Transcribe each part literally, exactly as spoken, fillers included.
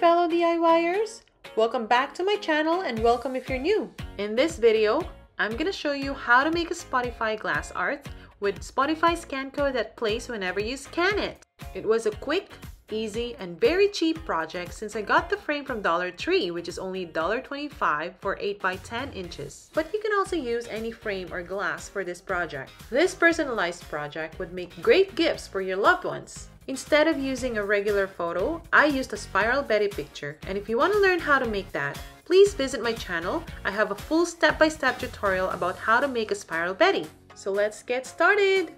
fellow DIYers! Welcome back to my channel and welcome if you're new. In this video, I'm gonna show you how to make a Spotify glass art with Spotify scan code that plays whenever you scan it. It was a quick, easy, and very cheap project since I got the frame from Dollar Tree, which is only one dollar twenty-five for eight by ten inches. But you can also use any frame or glass for this project. This personalized project would make great gifts for your loved ones. Instead of using a regular photo, I used a Spiral Betty picture, and if you want to learn how to make that, please visit my channel. I have a full step-by-step tutorial about how to make a Spiral Betty. So let's get started!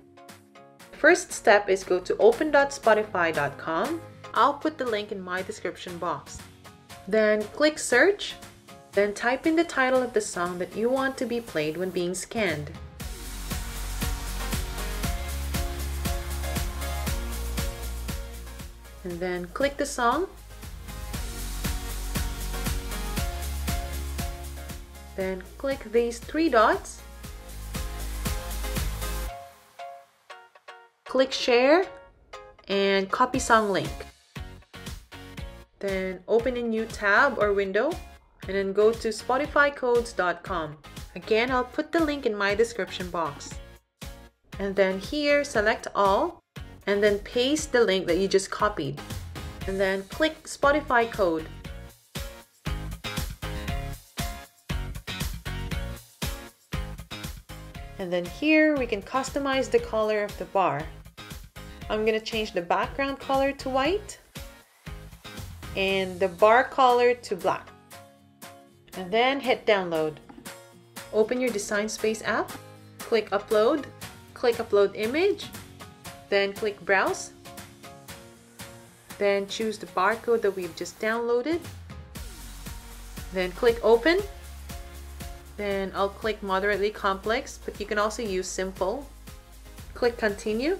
First step is go to open dot spotify dot com. I'll put the link in my description box. Then click search, then type in the title of the song that you want to be played when being scanned. And then click the song. Then click these three dots. Click share and copy song link. Then open a new tab or window and then go to Spotify Codes dot com. Again, I'll put the link in my description box. And then here, select all. And then paste the link that you just copied. And then click Spotify code. And then here we can customize the color of the bar. I'm gonna change the background color to white and the bar color to black. And then hit download. Open your Design Space app, click upload, click upload image. Then click browse, then choose the barcode that we've just downloaded, then click open, then I'll click moderately complex, but you can also use simple. Click continue.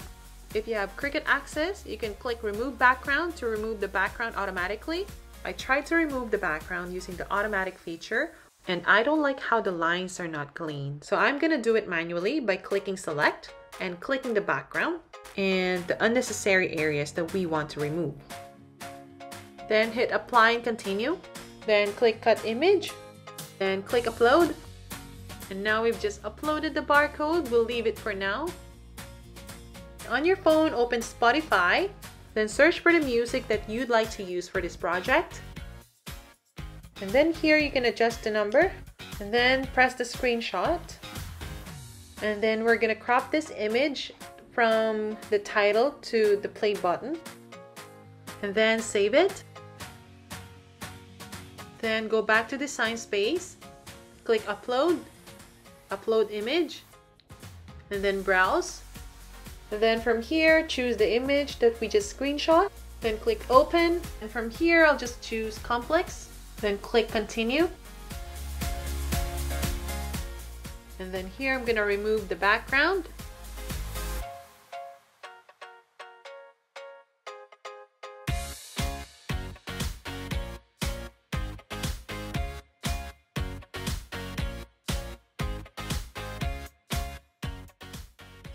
If you have Cricut access, you can click remove background to remove the background automatically. I tried to remove the background using the automatic feature, and I don't like how the lines are not clean. So I'm gonna do it manually by clicking select and clicking the background and the unnecessary areas that we want to remove. Then hit apply and continue. Then click cut image. Then click upload. And now we've just uploaded the barcode. We'll leave it for now. On your phone, open Spotify. Then search for the music that you'd like to use for this project. And then here you can adjust the number. And then press the screenshot. And then we're gonna crop this image from the title to the play button, and then save it. Then go back to Design Space, click upload, upload image, and then browse. And then from here, choose the image that we just screenshot, then click open, and from here I'll just choose complex, then click continue. And then here I'm gonna remove the background.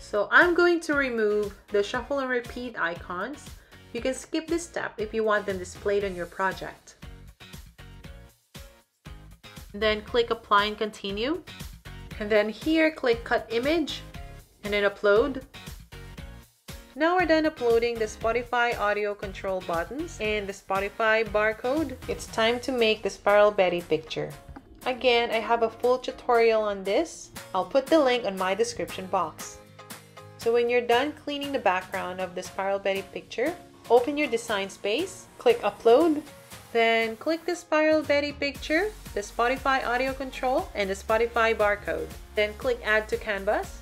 So I'm going to remove the shuffle and repeat icons. You can skip this step if you want them displayed on your project. Then click apply and continue. And then here click cut image and then upload. Now we're done uploading the Spotify audio control buttons and the Spotify barcode. It's time to make the Spiral Betty picture. Again, I have a full tutorial on this. I'll put the link on my description box. So when you're done cleaning the background of the Spiral Betty picture, open your Design Space, click upload, then click the Spiral Betty picture, the Spotify audio control, and the Spotify barcode. Then click add to canvas.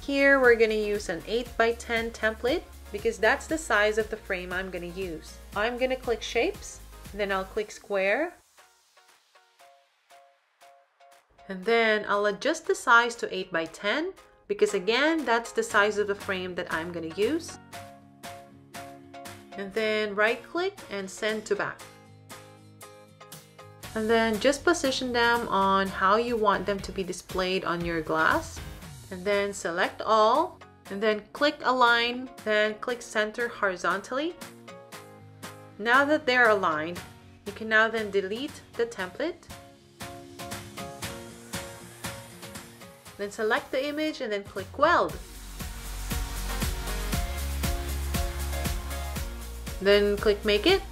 Here we're gonna use an eight by ten template because that's the size of the frame I'm gonna use. I'm gonna click shapes, then I'll click square. And then I'll adjust the size to eight by ten because again, that's the size of the frame that I'm going to use. And then right click and send to back. And then just position them on how you want them to be displayed on your glass. And then select all and then click align, then click center horizontally. Now that they're aligned, you can now then delete the template. Then select the image and then click weld. Then click make it.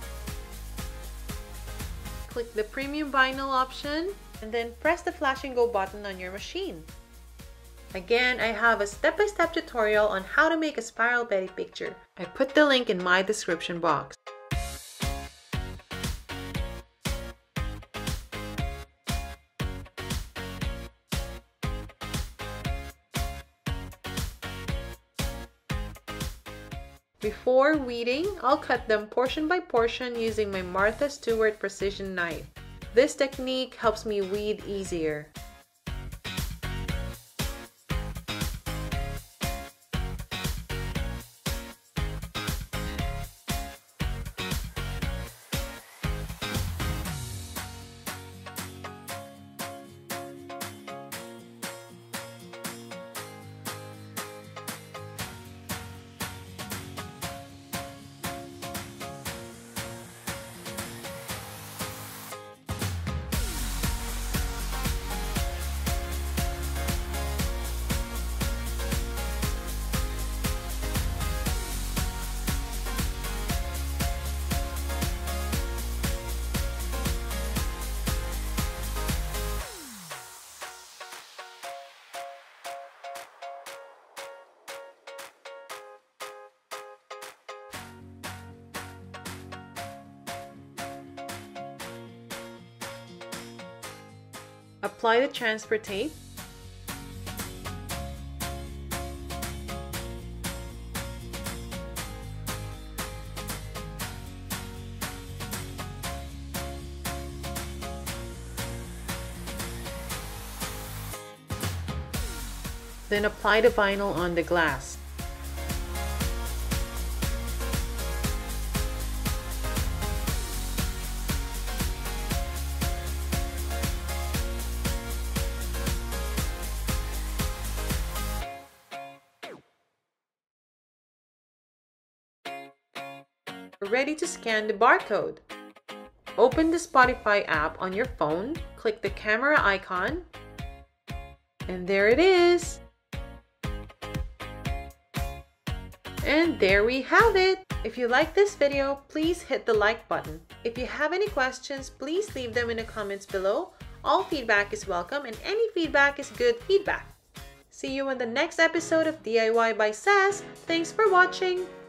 Click the premium vinyl option and then press the flash and go button on your machine. Again, I have a step-by-step tutorial on how to make a Spiral Betty picture. I put the link in my description box. Before weeding, I'll cut them portion by portion using my Martha Stewart precision knife. This technique helps me weed easier. Apply the transfer tape. Then apply the vinyl on the glass. Ready to scan the barcode. Open the Spotify app on your phone, click the camera icon, and there it is. And there we have it. If you like this video, please hit the like button. If you have any questions, please leave them in the comments below. All feedback is welcome and any feedback is good feedback. See you in the next episode of D I Y by Ces. Thanks for watching.